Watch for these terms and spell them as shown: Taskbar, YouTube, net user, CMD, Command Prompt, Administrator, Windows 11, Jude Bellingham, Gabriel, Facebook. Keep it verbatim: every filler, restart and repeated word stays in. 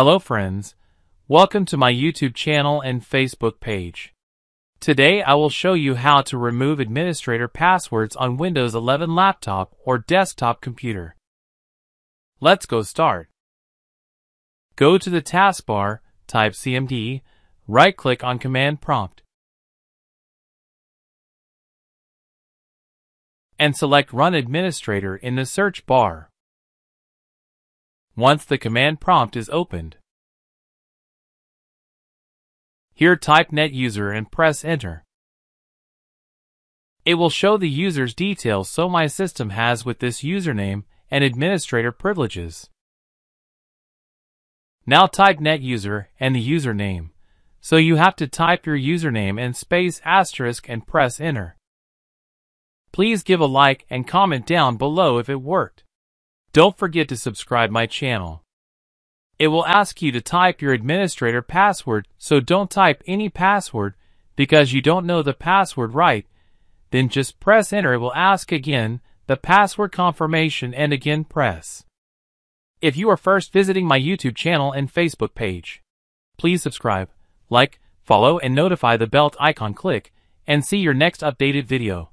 Hello friends, welcome to my YouTube channel and Facebook page. Today I will show you how to remove administrator passwords on Windows eleven laptop or desktop computer. Let's go start. Go to the taskbar, type C M D, right-click on Command Prompt, and select Run Administrator in the search bar. Once the command prompt is opened, here type netuser and press enter. It will show the user's details, so my system has with this username and administrator privileges. Now type netuser and the username, so you have to type your username and space asterisk and press enter. Please give a like and comment down below if it worked. Don't forget to subscribe my channel. It will ask you to type your administrator password, so don't type any password because you don't know the password right. Then just press enter. It will ask again the password confirmation and again press. If you are first visiting my YouTube channel and Facebook page, please subscribe, like, follow and notify the bell icon click and see your next updated video.